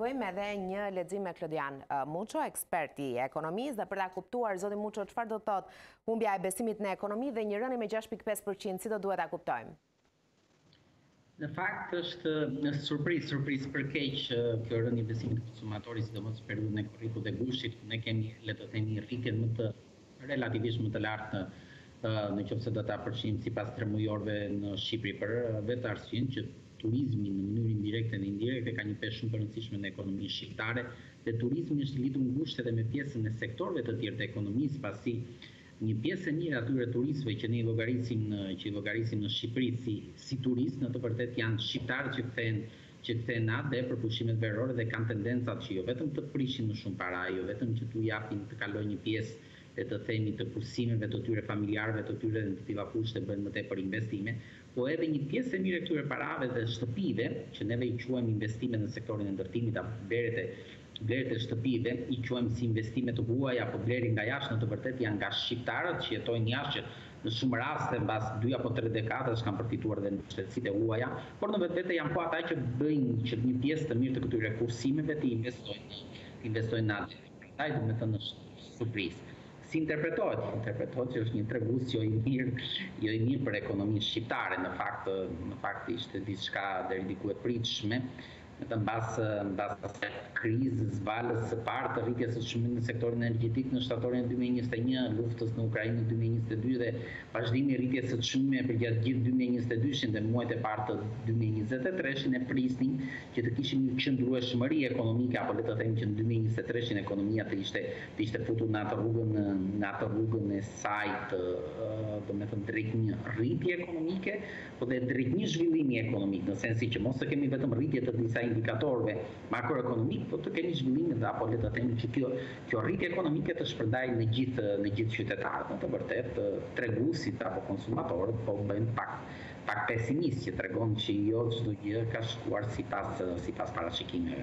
Bëjmë edhe një lexim me Klodian Muço, ekspert i ekonomisë, dhe për ta kuptuar zoti Muço çfarë do të thotë humbja e besimit në ekonomi dhe një rënje me 6.5%, si do duhet ta kuptojmë? Në fakt është surprizë për keq kjo rënje e besimit të konsumatorit, sidomos në periudhën e korrikut dhe gushtit, ku ne kemi, le të themi, rritjen më të relativisht më të lartë në qoftë se do ta përfshijmë sipas tremujorëve në Shqipëri, për vetë arsyen që turizmi në mënyrë indirekte dhe indirekte ka një peshë shumë të rëndësishme në ekonominë shqiptare dhe turizmi është i lidhur ngushtë edhe me pjesën e sektorëve të tjerë të ekonomisë, pasi një pjesë e mirë atyre turistëve që ne i llogarisim në Shqipëri si turistë, në të vërtetë janë shqiptarë që kthehen natë dhe për pushimet verore dhe kanë tendencat që jo vetëm të prishin më shumë para, jo vetëm që t'u japin të kalojë një pjesë e të themi të pushimeve të tyre familjarëve, të tyre në këtiva fushë bëjnë më tepër investime, po edhe një pjesë e mirë e këtyre parave dhe shtëpive, që neve i quajmë investime në sektorin e ndërtimit apo blerët e shtëpive, i quajmë si investime të huaja apo blerë nga jashtë, në të vërtetë janë nga shqiptarët që jetojnë jashtë. Në shumë raste mbas 2 apo 3 dekadash kanë përfituar dhe në shtetsitë e huaja, por në vetvete janë po ata që bëjnë që një pjesë të mirë të këtyre kursimeve të investojnë atë. Ai do të thonë surprizë. Si interpretohet që është një tregus jo i mirë për ekonominë shqiptare, në fakt ishte diçka deri diku e pritshme, mbas krizës valës së parë të rritjes së çmimit në sektorin energjetik në shtatorin e 2021, luftës në Ukrainë në 2022 dhe vazhdimi i rritjes së çmimeve përgjatë gjithë 2022-shin dhe muajt e parë të 2023-shin e prisnin që të kishim një qëndrueshmëri ekonomike, apo le të them që në 2023-shin ekonomia të ishte futur në atë rrugën e saj të, domethënë, drejt një rritje ekonomike, po dhe drejt një zhvillimi ekonomik, në sensin që mos të kemi vetëm rritje të disa indikatorëve makroekonomik, po të kemi zhvillimin, apo le të themi që kjo rritje ekonomike të shpërndajë në gjithë qytetarët. Në të vërtetë, treguesit apo konsumatorët po bëjnë pak pesimistë, që tregon që jo çdo gjë ka shkuar sipas parashikimeve.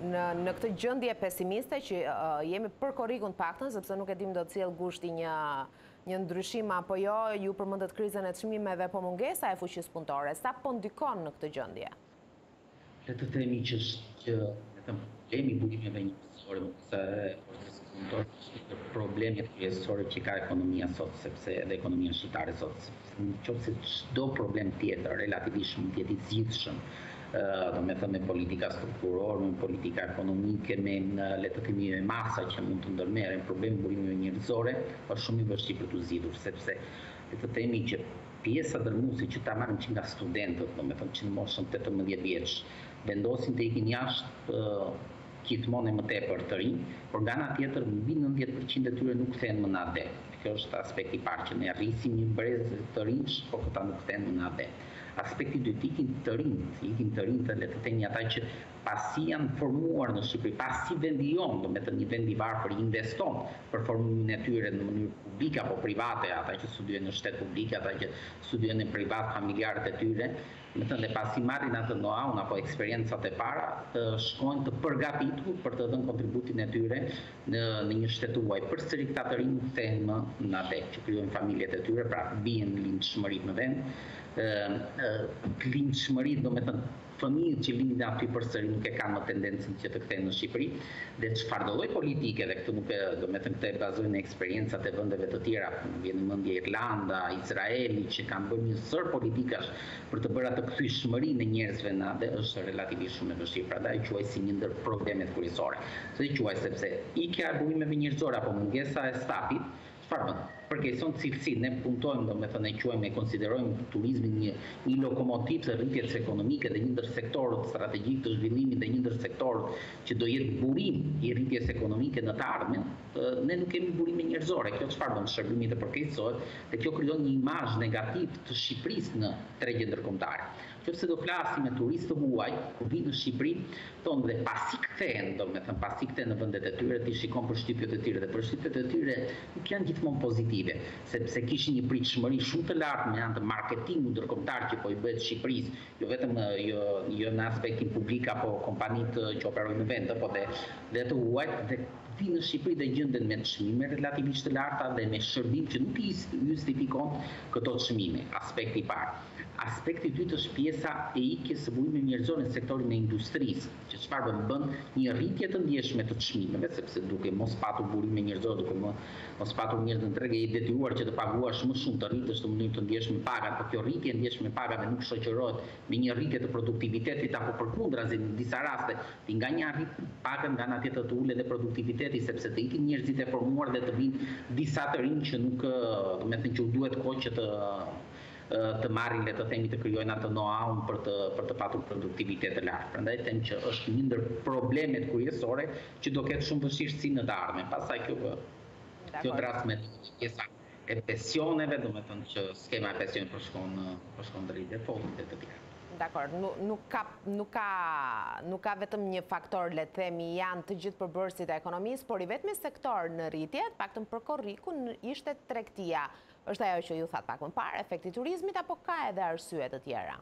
Në këtë gjendje pesimiste që jemi për korrikun paktën, sepse nuk e dim do të cilë gushti një ndryshim apo jo, ju përmendët krizën e çmimeve po mungesa e fuqisë punëtore, sa po ndikon në këtë gjendje? Le të themi që problemi i burimeve njësore, problemi kryesor që ka ekonomia sot, sepse edhe ekonomia shqiptare sot, nëse çdo problem tjetër relativisht mund të jetë i zgjidhshëm, domethënë me politika strukturore, me politika ekonomike, le të themi me masa që mund të ndërmerren, problemi i burimeve njerëzore është shumë i vështirë për t'u zgjidhur, sepse le të themi që pjesa dërmuese që ta marrin që nga studentët, domethënë që në moshën 18 vjeç, vendosin të ikin jashtë gjithmonë më tepër të rinj, por nga ana tjetër mbi 90% e tyre nuk kthehen më në atë. Kjo është aspekti i parë, që ne arrisim një brez të rinj, por këta nuk kthehen më në atë. Aspekti i dytë, ikin të rinjtë, le të themi ata që pasi janë formuar në Shqipëri, pasi vendi jonë, domethënë një vend i varfër investon për formimin e tyre në mënyrë publike apo private, ata që studiojnë në shtet publik, ata që studiojnë në privat, familjarët e tyre, domethënë pasi marrin atë know-how apo eksperiencat e para, shkojnë të përgatitur për të dhënë kontributin e tyre në një shtet tuaj. Përsëri këta të rinj kthehen më në atë, që krijojnë familjet e tyre, pra bien lindshmëri në vend. Lindshmëri, domethënë fëmijët që lindin aty përsëri nuk e kanë më tendencën që të kthehen në Shqipëri, dhe çfarë do lloj politike, dhe këtë nuk e, domethënë këtë e bazojnë në eksperiencat e vendeve të tjera, vjen në mendje Irlanda, Izraeli, që kanë bërë një sër politikash për të bërë atë kthyeshmërinë e njerëzve në atë, është relativisht shumë e vështirë, prandaj quaj si një ndër problemet kryesore. Se quaj sepse ikja e burimeve njerëzore apo mungesa e stafit, çfarë bën? Përkeqëson cilësinë, ne puntojmë, domethënë e konsiderojmë turizmin një lokomotivë të rritjes ekonomike dhe një ndër sektorët strategjik të zhvillimit dhe një ndër sektorët që do jetë burim i rritjes ekonomike në të ardhmen, ne nuk kemi burime njerëzore. Kjo çfarë bën? Shërbimi të përkeqësohet dhe kjo krijon një imazh negativ të Shqipërisë në tregjen ndërkombëtare. Nëse do flasim me turistë huaj, kur vinë në Shqipëri, thonë dhe pasi kthehen në vendet e tyre, ti shikon përshtypjet e tyre dhe përshtypjet e tyre nuk janë gjithmonë pozitive, sepse kishin një pritshmëri shumë të lartë me anë të marketingut ndërkombëtar që po i bëhet Shqipërisë, jo vetëm jo në aspektin publik apo kompanitë që operojnë në vend, por edhe të huajt, fi në Shqipëri dhe gjenden me çmime relativisht të larta dhe me shërbim që nuk i justifikon këto çmime. Aspekti i parë. Aspekti i dytë është pjesa e ikjes së vujmit njerëzor në sektorin e industrisë, që çfarë bën një rritje të ndjeshme të çmimeve, sepse duke mos patur burime njerëzor, duke mos patur njerëz në treg, je detyruar që të paguash më shumë, të rritësh në mënyrë të ndjeshme pagat, por kjo rritje e ndjeshme pagave nuk shoqërohet me një rritje të produktivitetit apo përkundrazi në disa raste, ti nga një arrit pagën, nga ana tjetër të ulet produktiviteti, sepse të ikin njerëzit e formuar dhe të vinë disa të rinj që nuk, do të thënë që u duhet kohë që të marrin dhe të themi të krijojnë atë know-how për të patur produktivitet të lartë. Prandaj them që është një ndër problemet kryesore që do ketë shumë vështirësi në të ardhmen. Pastaj kjo dras me pjesa e pensioneve, do të thënë që skema e pensionit përshkon drejt defaultit e të tjerë. Dakor, nuk ka vetëm një faktor, le të themi, janë të gjithë përbërësit e ekonomisë, por i vetmi sektor në rritje, paktën për korrikun, ishte tregtia. Është ajo që ju thatë pak më parë, efekti turizmit, apo ka edhe arsye të tjera?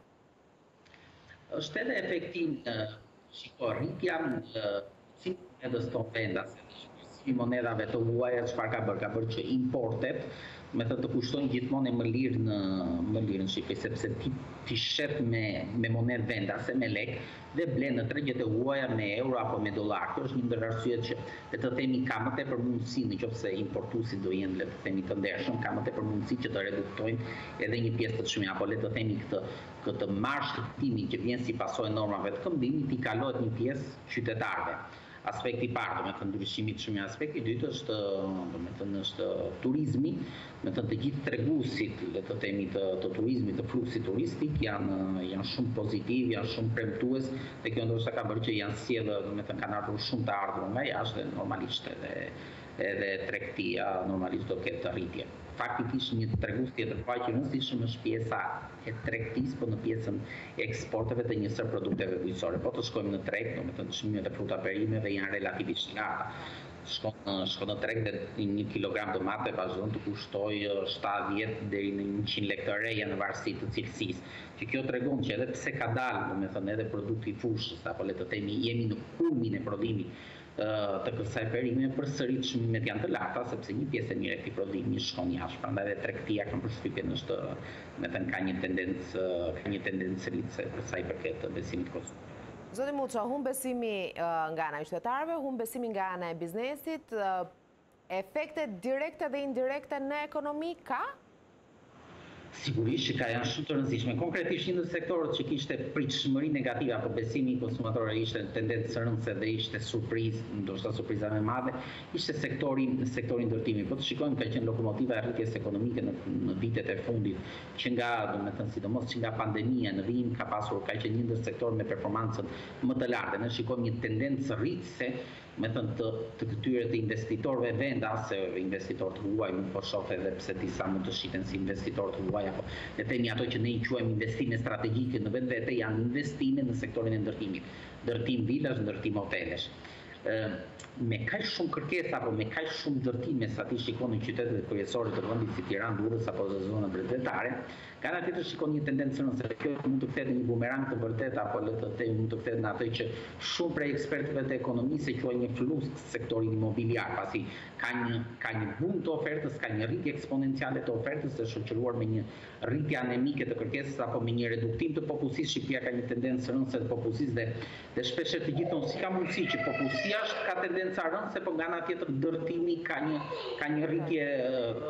Është edhe efekti rritja në monedës tonë vendase, si monedave të huaja, çfarë ka bërë që importet me të të kushtojnë gjithmonë e më lirë në Shqipëri, sepse ti shet me monedë vendase, me lek, dhe blen në tregjet e huaja me euro apo me dollar. Kjo është një ndër arsyet që le të themi ka më tepër mundësi, nëse importuesit do jenë, le të themi, të ndershëm, ka më tepër mundësi që të reduktojnë edhe një pjesë të çmimit, apo le të themi këtë marshë të këtimit që vjen si pasojë normave të këmbimit, i kalohet një pjesë qytetarëve. Aspekti i parë, do të thënë ndryshimi i çmimit, aspekti i dytë është, do të thënë, është turizmi, do të thënë të gjithë treguesit, le të themi, të turizmit, të fluksit turistik janë shumë pozitiv, janë shumë premtues, dhe kjo ndoshta ka bërë që janë sjellë, do të thënë, kanë ardhur shumë të ardhur nga jashtë, normalisht edhe tregtia normalisht do ketë rritje. Faktikisht një tregus tjetër pa që rëndësishëm është pjesa e tregtisë, po në pjesën e eksporteve të njësër produkteve bujqësore. Po të shkojmë në treg, domethënë çmimet e frutaperimeve janë relativisht larta. Shkon në treg dhe 1 kg domate vazhdon të kushtojë 70 deri në 100 lekë të reja në varësi të cilësisë. Që kjo tregon që edhe pse ka dalë, domethënë edhe produkti i fushës, apo le të themi jemi në kulmin e prodhimit të kësaj perime, përsëri çmimet janë të larta, sepse një pjesë e mirë e këtij prodhimi shkon jashtë. Prandaj edhe tregtia kanë përshtypjen është, me thënë, ka një tendencë rritëse për sa i përket besimit konsumit. Zoti Muço, hum besimi nga ana e qytetarëve, hum besimi nga ana e biznesit, efekte direkte dhe indirekte në ekonomi ka? Sigurisht që janë shumë të rëndësishme. Konkretisht një ndër sektorët që kishte pritshmëri negative apo besimi i konsumatorëve ishte tendencë rëndëse dhe ishte surprizë, ndoshta surpriza më e madhe, ishte sektori ndërtimi. Po të shikojmë ka qenë lokomotiva e rritjes ekonomike në vitet e fundit, që nga, domethënë, sidomos që nga pandemia në vijim ka qenë një ndër sektorët me performancën më të lartë. Ne shikojmë një tendencë rritëse, domethënë, të këtyre të investitorëve vendase, investitorët huaj, më po shoh edhe pse disa mund të shiten si investitorët huaj. Dhe temi ato që ne i quajmë investime strategike në vetë vete janë investime në sektorin e ndërtimit, ndërtim vilash, ndërtim hotelesh. Me kaq shumë kërkesa apo me kaq shumë ndërtime sa ti shikon në qytetet kryesore të vendit si Tiranë, Durrës apo zona bregdetare, nga ana tjetër shikon një tendencë nëse kjo mund të kthehet në një bumerang të vërtet apo le të themi mund të kthehet në atë që shumë prej ekspertëve të ekonomisë quajnë një flus sektorin imobiliar, pasi ka një bum të ofertës, ka një rritje eksponenciale të ofertës e shoqëruar me një rritje anemike të kërkesës apo me një reduktim të popullsisë. Shqipëria ka një tendencë rëndëse të popullsisë dhe shpesh e gjithon si ka mundësi që popullsia ka tendencë rëndëse, po nga ana tjetër ndërtimi ka një rritje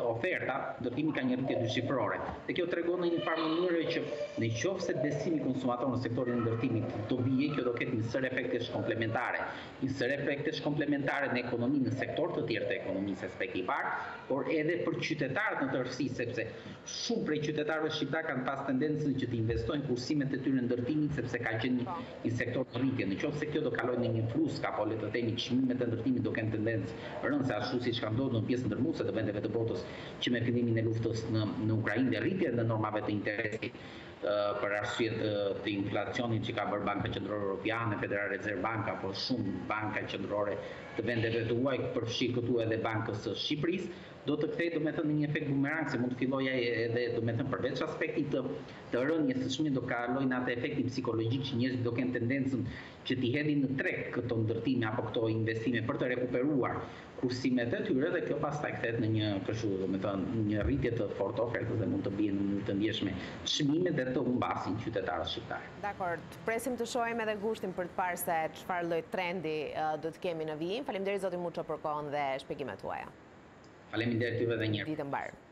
oferta, ndërtimi ka një rritje dyshifrore. Dhe kjo tregon në një farë mënyrë që nëse besimi konsumator në sektorin e ndërtimit do vijë, kjo do ketë një sër efektesh komplementare. Një sër efektesh komplementare në ekonomi, në sektor të tjerë të ekonomisë, aspekti i parë, por edhe për qytetarët në tërësi, sepse shumë prej qytetarëve shqiptar kanë pas tendencën që të investojnë kursimet e tyre në ndërtimin, sepse ka qenë një sektor rritje. Nëse kjo do kalojë në një frust, apo le të themi çmimet ndërtimi do kenë tendencë rëndëse ashtu siç ka ndodhur në pjesën ndërmuese të vendeve të botës që me fillimin e luftës në Ukrainë dhe rritjen e normave të interesit për arsye të inflacionit që ka bërë Banka Qendrore Europiane, Federal Reserve Bank apo shumë banka qendrore të vendeve tuaja, përfshi këtu edhe Bankës së Shqipërisë, do të kthejë domethënë në një efekt bumerang, se mund të filloja edhe domethënë përveç aspektit të rënies së çmimit do kalojnë atë efektin psikologjik që njerëzit do kenë tendencën që t'i hedhin në treg këto ndërtime apo këto investime për të rekuperuar kursimet e tyre dhe kjo pastaj kthehet në një kështu domethënë një rritje të fortë ofertës dhe mund të bien në të ndjeshme çmimet dhe të humbasin qytetarët shqiptar. Dakor, presim të shohim edhe gushtin për të parë se çfarë lloj trendi do të kemi në vijim. Faleminderit zoti Muço për kohën dhe shpjegimet tuaja. Faleminderit juve edhe një herë. Ditë mbar.